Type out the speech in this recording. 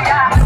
Yeah.